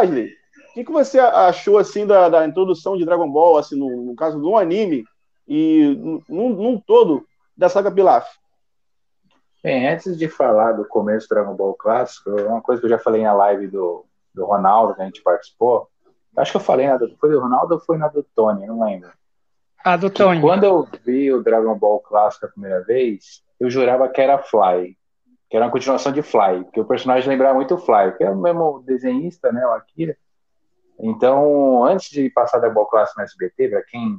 Wesley, o que você achou assim da introdução de Dragon Ball, assim, no caso de um anime e num todo da saga Pilaf? Bem, antes de falar do começo do Dragon Ball clássico, uma coisa que eu já falei na live do Ronaldo, que a gente participou, acho que eu falei na do, foi do Ronaldo ou foi na do Tony, não lembro. Ah, do Tony. Quando eu vi o Dragon Ball clássico a primeira vez, eu jurava que era Fly, que era uma continuação de Fly, porque o personagem lembrava muito o Fly, que é o mesmo desenhista, né, o Akira. Então, antes de passar Dragon Ball clássico no SBT, pra quem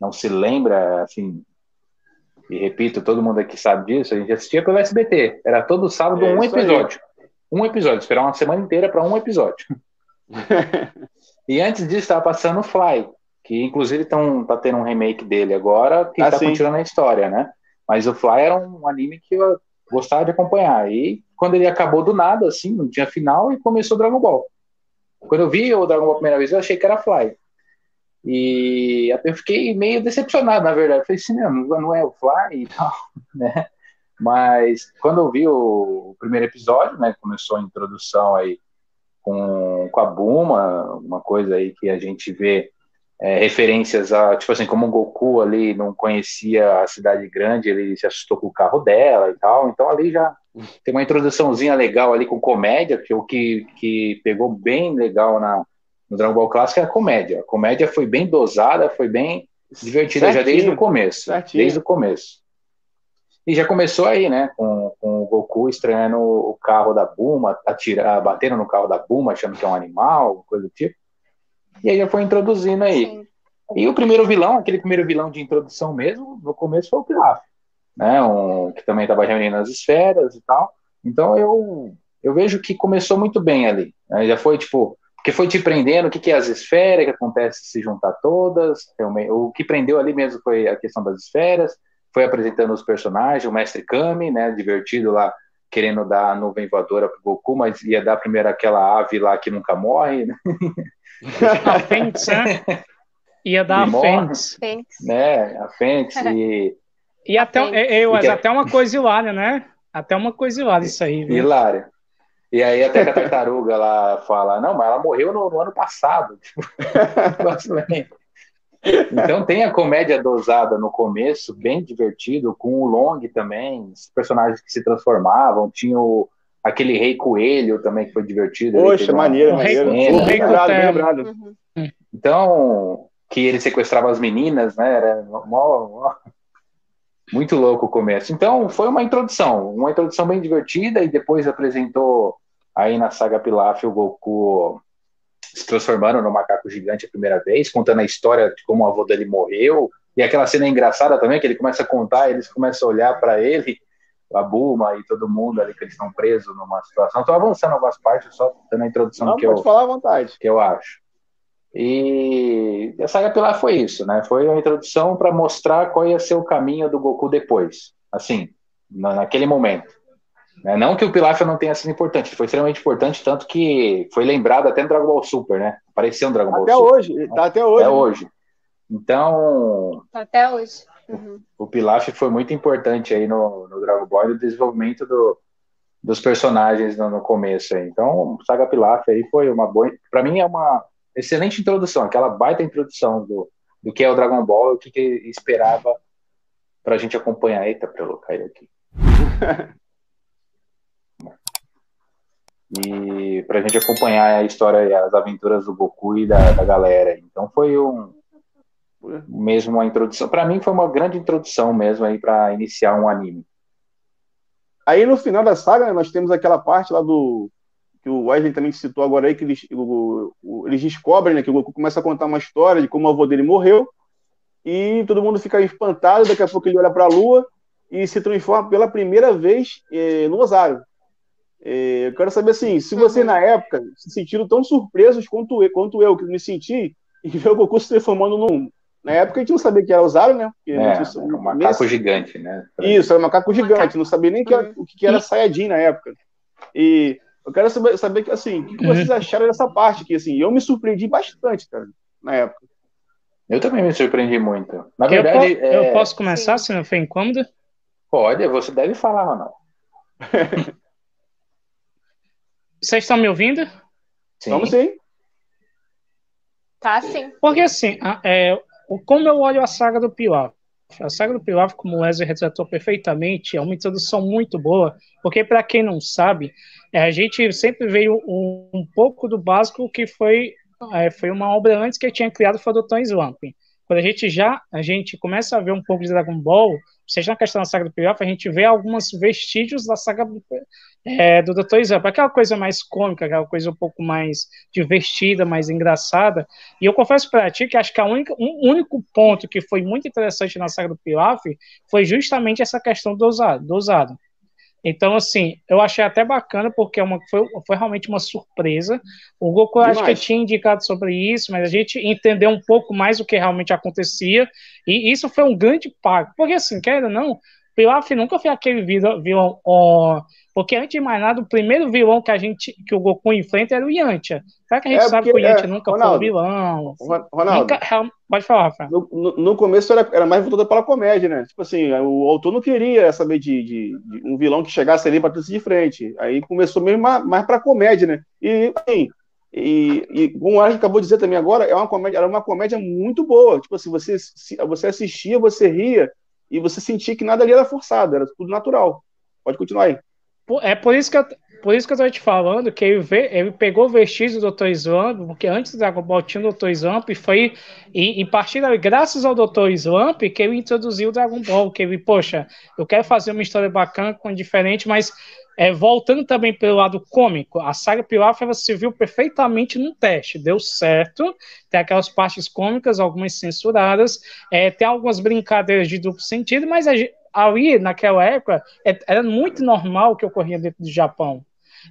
não se lembra, assim, e repito, todo mundo aqui sabe disso, a gente assistia pelo SBT, era todo sábado um episódio. Aí. Um episódio, esperar uma semana inteira para um episódio. E antes disso estava passando o Fly, que inclusive tá tendo um remake dele agora, que tá continuando a história, né? Mas o Fly era um anime que eu gostava de acompanhar, e quando ele acabou do nada, assim, no dia final, e começou o Dragon Ball. Quando eu vi o Dragon Ball a primeira vez, eu achei que era Fly. E eu fiquei meio decepcionado, na verdade. Eu falei assim, não é o Fly e tal, né? Mas quando eu vi o primeiro episódio, né? Começou a introdução aí com a Buma, uma coisa aí que a gente vê referências a, tipo assim, como o Goku ali não conhecia a cidade grande, ele se assustou com o carro dela e tal. Então ali já tem uma introduçãozinha legal ali com comédia, que o que pegou bem legal no Dragon Ball clássico é a comédia. A comédia foi bem dosada, foi bem divertida, certinho, já desde o começo. Certinho. Desde o começo. E já começou aí, né? Com o Goku estranhando o carro da Buma, batendo no carro da Buma, achando que é um animal, coisa do tipo. E aí já foi introduzindo aí. Sim. E o primeiro vilão, aquele primeiro vilão de introdução mesmo, no começo foi o Pilaf, né? Que também estava reunindo as esferas e tal. Então eu vejo que começou muito bem ali, né? Já foi, tipo... Porque foi te prendendo, o que é as esferas, que acontece se juntar todas, o que prendeu ali mesmo foi a questão das esferas, foi apresentando os personagens, o Mestre Kami, né, divertido lá, querendo dar a nuvem voadora pro Goku, mas ia dar primeiro aquela ave lá que nunca morre, né? A Fênix, né? Ia dar a Fênix. Né, a Fênix e até, até uma coisa hilária, né? Até uma coisa hilária isso aí, viu? Hilária. E aí até que a tartaruga lá fala, não, mas ela morreu no ano passado. Então tem a comédia dosada no começo, bem divertido, com o Long também, os personagens que se transformavam, tinha aquele rei coelho também que foi divertido. Poxa, maneiro, maneiro. Lembrado. Uhum. Então, que ele sequestrava as meninas, né, era muito louco o começo. Então foi uma introdução bem divertida, e depois apresentou aí na saga Pilaf o Goku se transformando no macaco gigante a primeira vez, contando a história de como o avô dele morreu, e aquela cena engraçada também, que ele começa a contar, eles começam a olhar para ele, a Buma e todo mundo ali, que eles estão presos numa situação. Estou avançando algumas partes, só dando a introdução. Não, que pode falar à vontade. Que eu acho. E a saga Pilaf foi isso, né? Foi uma introdução para mostrar qual ia ser o caminho do Goku depois, assim, naquele momento. Não que o Pilaf não tenha sido importante, ele foi extremamente importante, tanto que foi lembrado até no Dragon Ball Super, né? Apareceu no Dragon Ball Super. Hoje, tá até hoje. Até hoje. Então... Até hoje. Uhum. O Pilaf foi muito importante aí no Dragon Ball, no desenvolvimento dos personagens no começo. Aí. Então, a saga Pilaf aí foi uma boa... Para mim é uma... excelente introdução, aquela baita introdução do que é o Dragon Ball, o que esperava pra gente acompanhar. Eita, pra eu cair aqui. E pra gente acompanhar a história e as aventuras do Goku e da galera. Então foi mesmo uma introdução. Pra mim foi uma grande introdução mesmo aí pra iniciar um anime. Aí no final da saga, nós temos aquela parte lá do... que o Wesley também citou agora aí, que eles descobrem, né, que o Goku começa a contar uma história de como o avô dele morreu, e todo mundo fica espantado, daqui a pouco ele olha para a lua e se transforma pela primeira vez no Osário. Eu quero saber, assim, se vocês na época se sentiram tão surpresos quanto eu, que me senti, e ver o Goku se transformando num... Na época a gente não sabia que era Osário, né? Porque era um macaco gigante, né? Isso, era um macaco gigante, não sabia nem o que era Sayajin na época. E... eu quero saber assim, o que vocês acharam dessa parte aqui, assim, eu me surpreendi bastante, cara, na época. Eu também me surpreendi muito. Na verdade, eu posso começar, se não for incômodo? Pode, você deve falar, Ronaldo. Vocês estão me ouvindo? Sim. Vamos sim. Tá sim. Porque assim, como eu olho a saga do Pilaf, como o Wesley retratou perfeitamente, é uma introdução muito boa, porque para quem não sabe, a gente sempre veio um pouco do básico que foi uma obra antes que ele tinha criado, foi o Dr. Slump. Quando a gente começa a ver um pouco de Dragon Ball, seja na questão da saga do Pilaf, a gente vê alguns vestígios da saga do Dr. Slump, aquela coisa mais cômica, aquela coisa um pouco mais divertida, mais engraçada. E eu confesso para ti que acho que o único ponto que foi muito interessante na saga do Pilaf foi justamente essa questão do ousado. Então, assim, eu achei até bacana, porque foi realmente uma surpresa. O Goku, acho que tinha indicado sobre isso, mas a gente entendeu um pouco mais o que realmente acontecia, e isso foi um grande pago. Porque, assim, querendo ou não, Pilaf nunca foi aquele vilão... porque, antes de mais nada, o primeiro vilão que o Goku enfrenta era o Yantia. Será que a gente sabe que o Yantia nunca foi um vilão? Ronaldo, nunca, pode falar, Rafa. No começo era mais voltado para a comédia, né? Tipo assim, o autor não queria saber de um vilão que chegasse ali para tudo de frente. Aí começou mesmo mais para a comédia, né? E, assim, como o Alex acabou de dizer também agora, era uma comédia muito boa. Tipo assim, você assistia, você ria, e você sentia que nada ali era forçado, era tudo natural. Pode continuar aí. É por isso que eu tô te falando que ele pegou o vestígio do Dr. Slump, porque antes do Dragon Ball tinha o Dr. Slump, e foi em partida, graças ao Dr. Slump, que ele introduziu o Dragon Ball, que ele, poxa, eu quero fazer uma história bacana, diferente, mas voltando também pelo lado cômico, a saga Pilaf se viu perfeitamente no teste, deu certo, tem aquelas partes cômicas, algumas censuradas, tem algumas brincadeiras de duplo sentido, mas ali, naquela época, era muito normal o que ocorria dentro do Japão.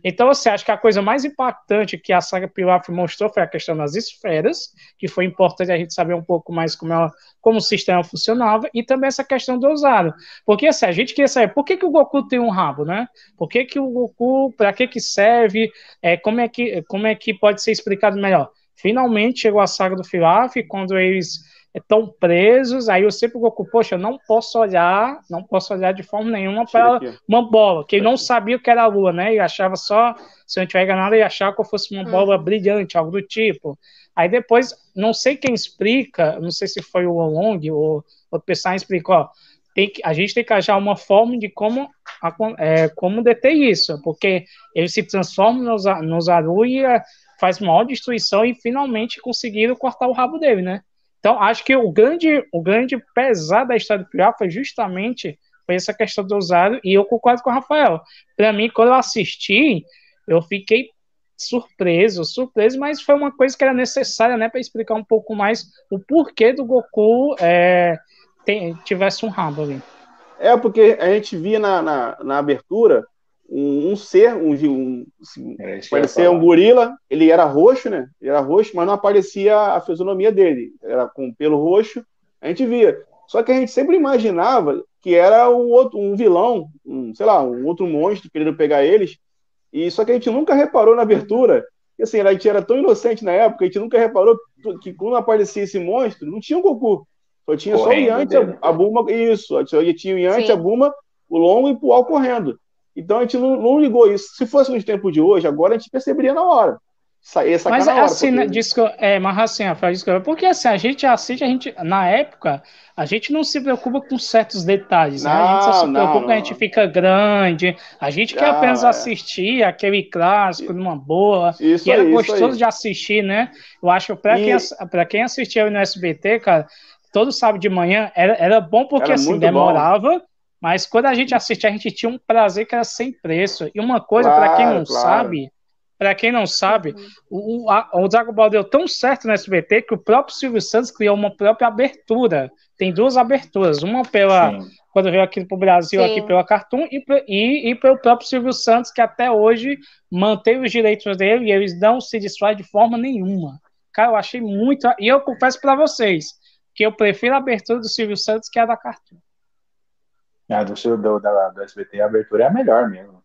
Então, assim, acho que a coisa mais impactante que a saga Pilaf mostrou foi a questão das esferas, que foi importante a gente saber um pouco mais como o sistema funcionava, e também essa questão do ousado. Porque, assim, a gente queria saber por que o Goku tem um rabo, né? Por que o Goku, para que serve, como é que pode ser explicado melhor? Finalmente chegou a saga do Pilaf, quando eles... estão presos, aí eu sempre Goku, poxa, não posso olhar de forma nenhuma para uma bola, que ele não sabia o que era a lua, né, e achava só, se eu não tiver enganado, ele achava que fosse uma bola brilhante, algo do tipo. Aí depois, não sei quem explica, não sei se foi o Long ou o pessoal explicou, a gente tem que achar uma forma de como deter isso, porque ele se transforma no Zaru e faz maior destruição, e finalmente conseguiram cortar o rabo dele, né. Então, acho que o grande pesar da história do Pilaf foi justamente essa questão do ousado, e eu concordo com o Rafael. Para mim, quando eu assisti, eu fiquei surpreso, mas foi uma coisa que era necessária, né, para explicar um pouco mais o porquê do Goku tivesse um rabo ali. Porque a gente via na abertura parecia um gorila, ele era roxo, né? Ele era roxo, mas não aparecia a fisionomia dele, era com pelo roxo, a gente via. Só que a gente sempre imaginava que era um vilão, um outro monstro querendo pegar eles, e só que a gente nunca reparou na abertura, e assim, a gente era tão inocente na época, a gente nunca reparou que quando aparecia esse monstro, não tinha o Goku, só tinha só o Yantia, a Buma, isso, só tinha o Yantia, a Buma, o Long e o Pual correndo. Então a gente não ligou isso. Se fosse nos tempos de hoje, agora a gente perceberia na hora. Mas assim, porque assim, a gente assiste, na época, a gente não se preocupa com certos detalhes, né? A gente só se preocupa que a gente fica grande, a gente quer apenas assistir aquele clássico numa boa, isso, e era gostoso de assistir, né? Eu acho, pra quem assistia no SBT, cara, todo sábado de manhã, era bom porque era assim, demorava... Bom. Mas quando a gente assistia, a gente tinha um prazer que era sem preço. E uma coisa, para quem não sabe, o Dragon Ball deu tão certo no SBT que o próprio Silvio Santos criou uma própria abertura. Tem duas aberturas, uma pela quando veio aqui pro Brasil, aqui pela Cartoon, e pelo próprio Silvio Santos, que até hoje mantém os direitos dele e eles não se desfazem de forma nenhuma. Cara, eu achei muito... E eu confesso para vocês que eu prefiro a abertura do Silvio Santos que a da Cartoon. Do SBT, a abertura é a melhor mesmo.